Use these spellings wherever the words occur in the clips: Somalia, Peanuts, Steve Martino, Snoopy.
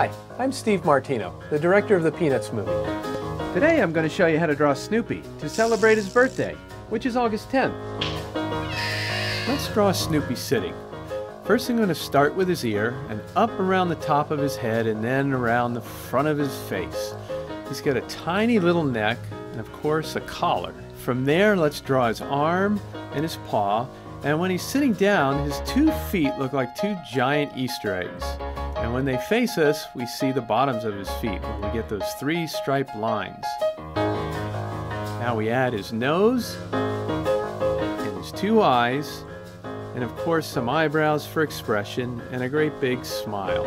Hi, I'm Steve Martino, the director of the Peanuts movie. Today I'm going to show you how to draw Snoopy to celebrate his birthday, which is August 10th. Let's draw Snoopy sitting. First I'm going to start with his ear and up around the top of his head and then around the front of his face. He's got a tiny little neck and of course a collar. From there let's draw his arm and his paw, and when he's sitting down his 2 feet look like 2 giant Easter eggs. And when they face us we see the bottoms of his feet where we get those 3 striped lines. Now we add his nose and his 2 eyes. And of course some eyebrows for expression and a great big smile.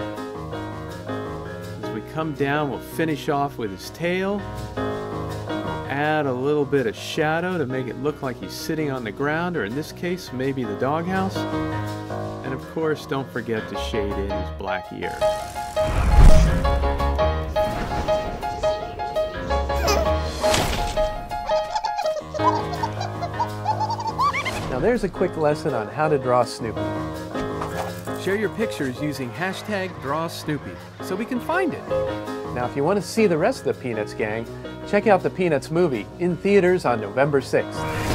As we come down we'll finish off with his tail. Add a little bit of shadow to make it look like he's sitting on the ground, or in this case maybe the doghouse. And of course don't forget to shade in his black ear. Now there's a quick lesson on how to draw Snoopy. Share your pictures using #DrawSnoopy so we can find it. Now if you want to see the rest of the Peanuts gang, check out the Peanuts movie in theaters on November 6th.